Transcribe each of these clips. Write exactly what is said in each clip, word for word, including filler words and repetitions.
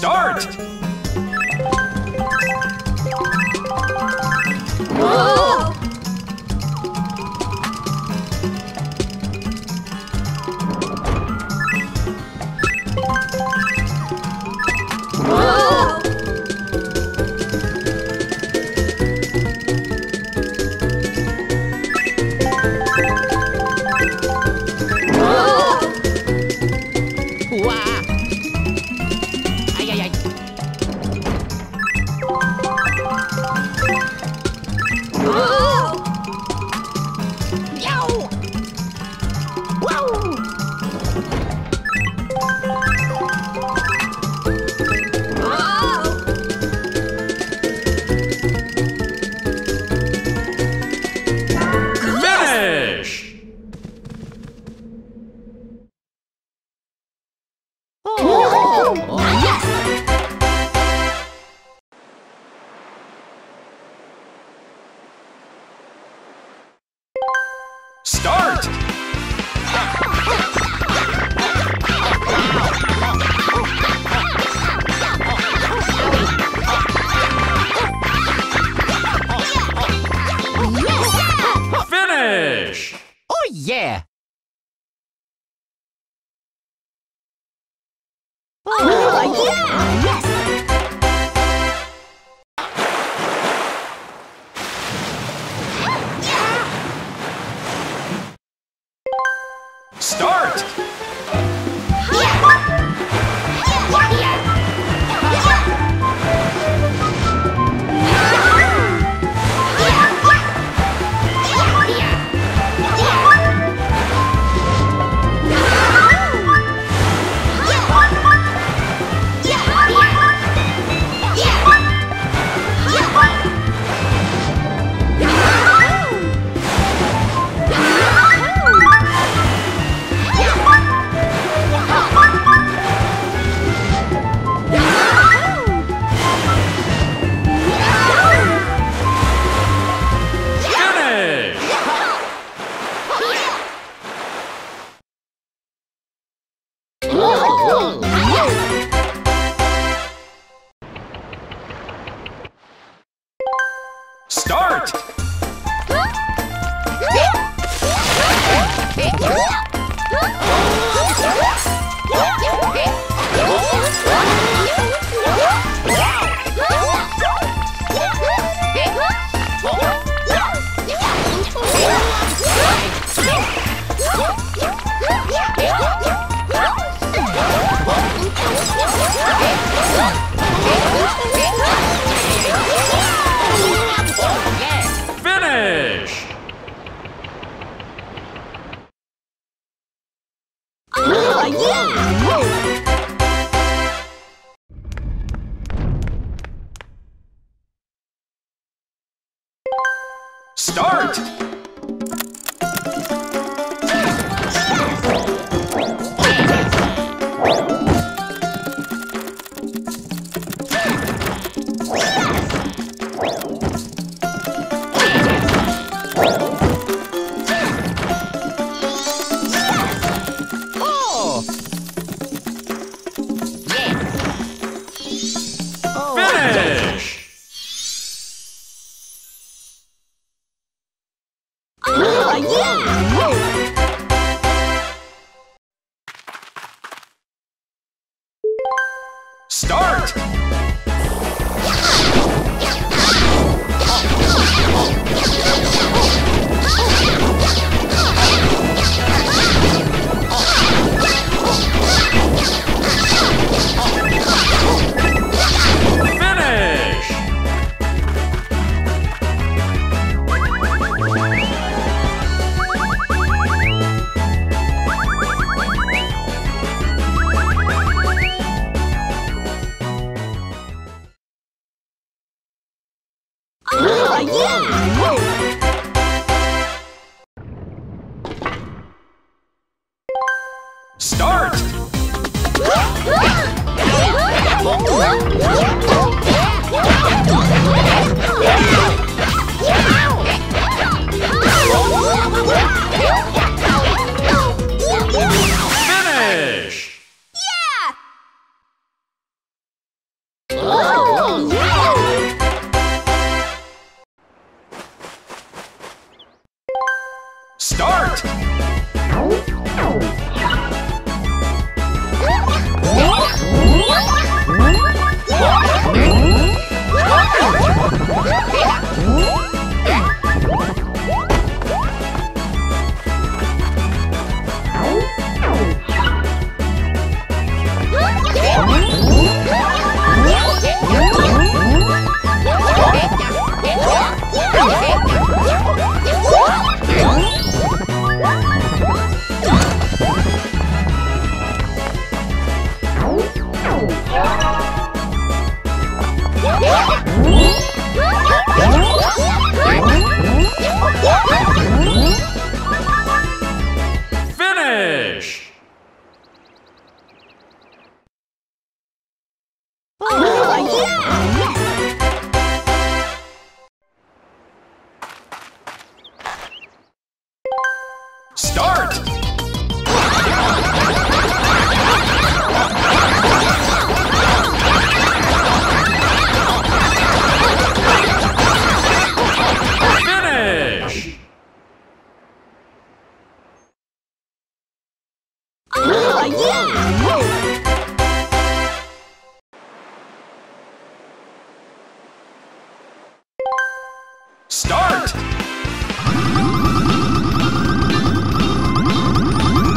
start! Whoa! fish. Oh, yeah! Start! Start! Start!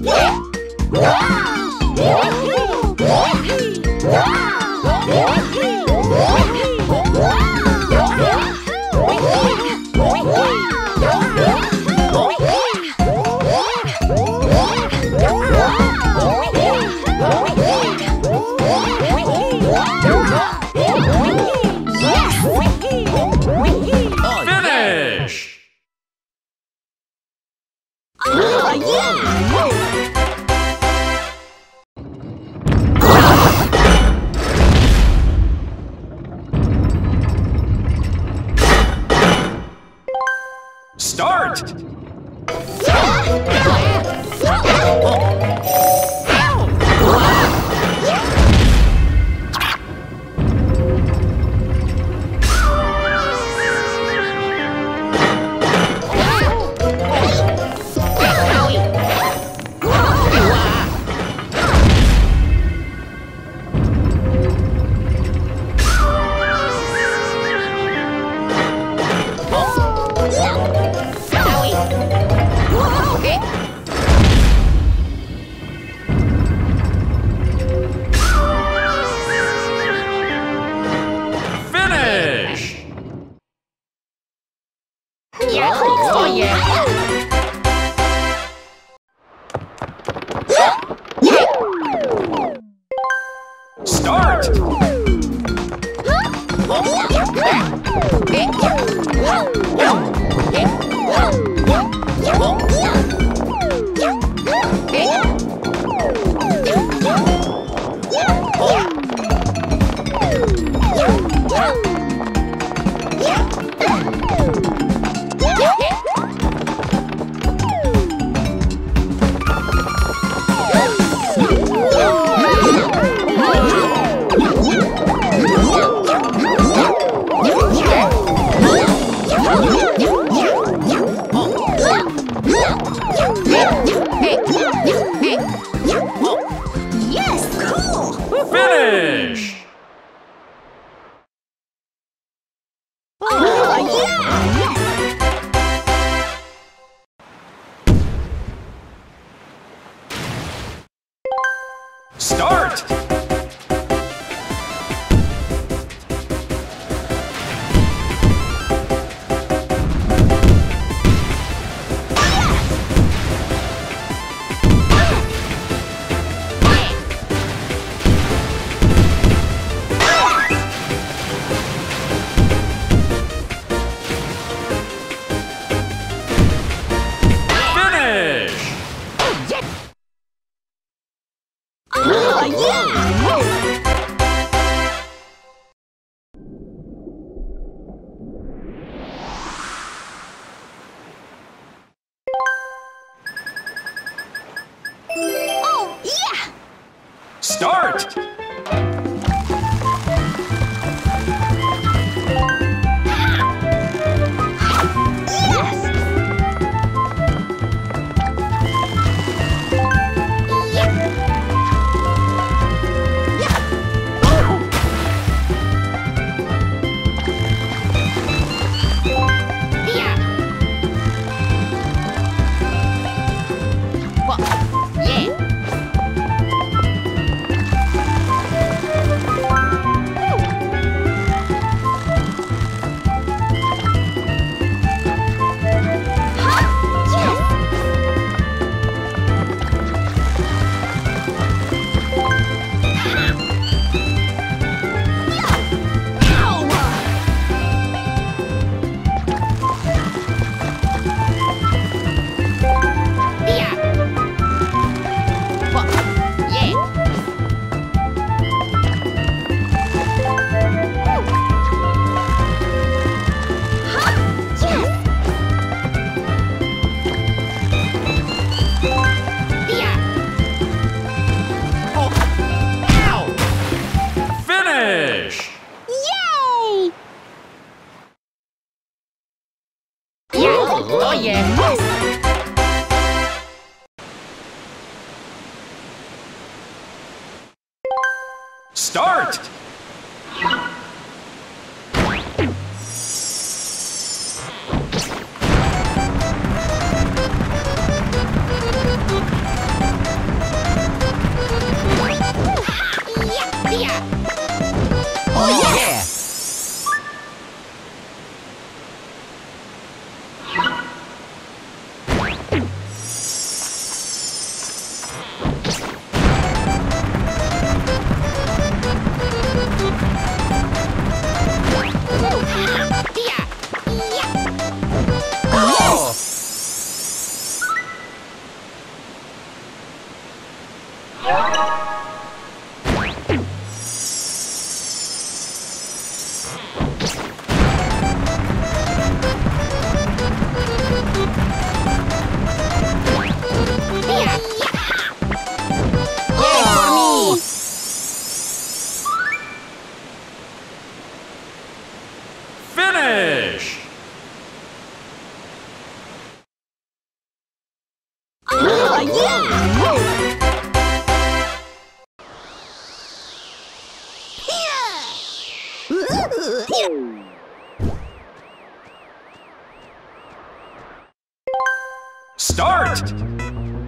Yeah. Wow. Wow. Start! Start! No! start! Start!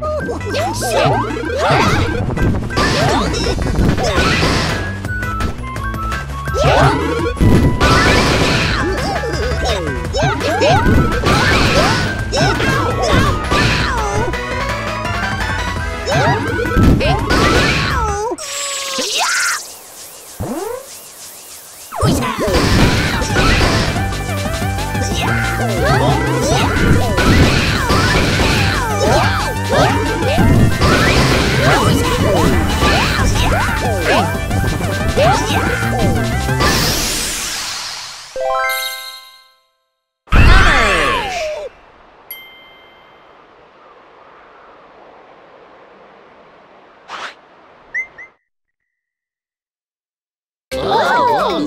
Oh yeah! Start! Start! Finish! Oh,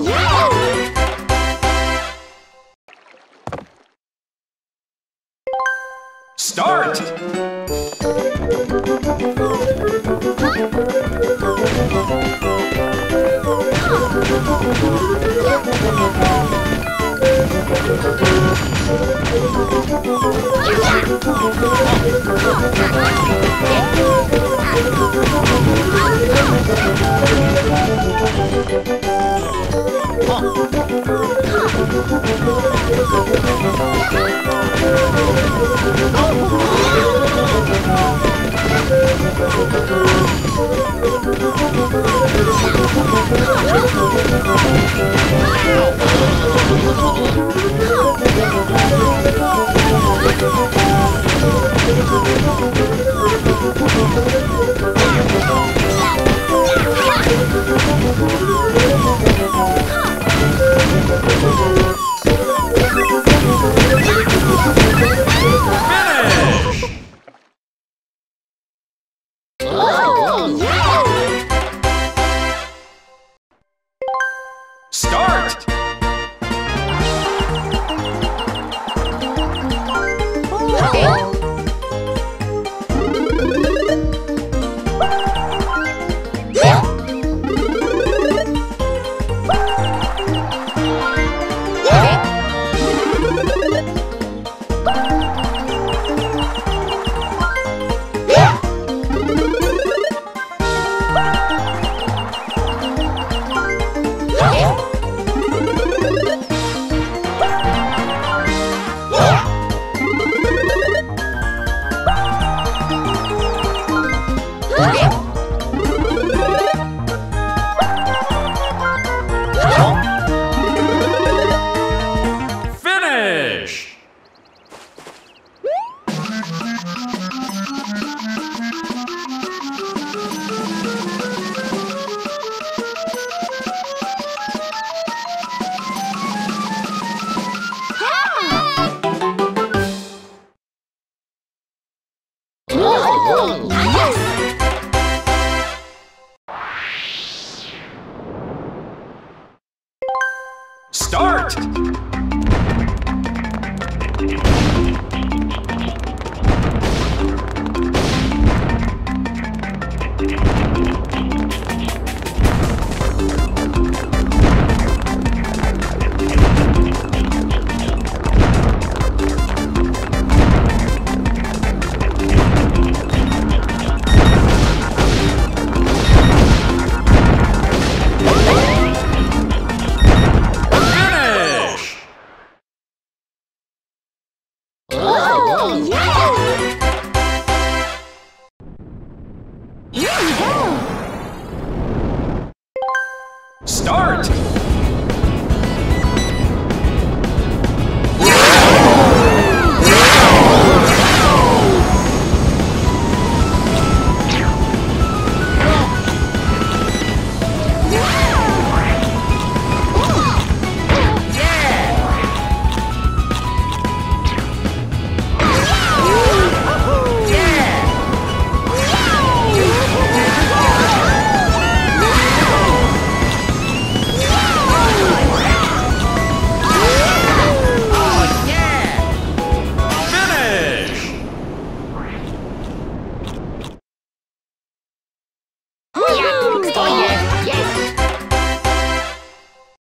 yeah! Start! Okay. Start! Start!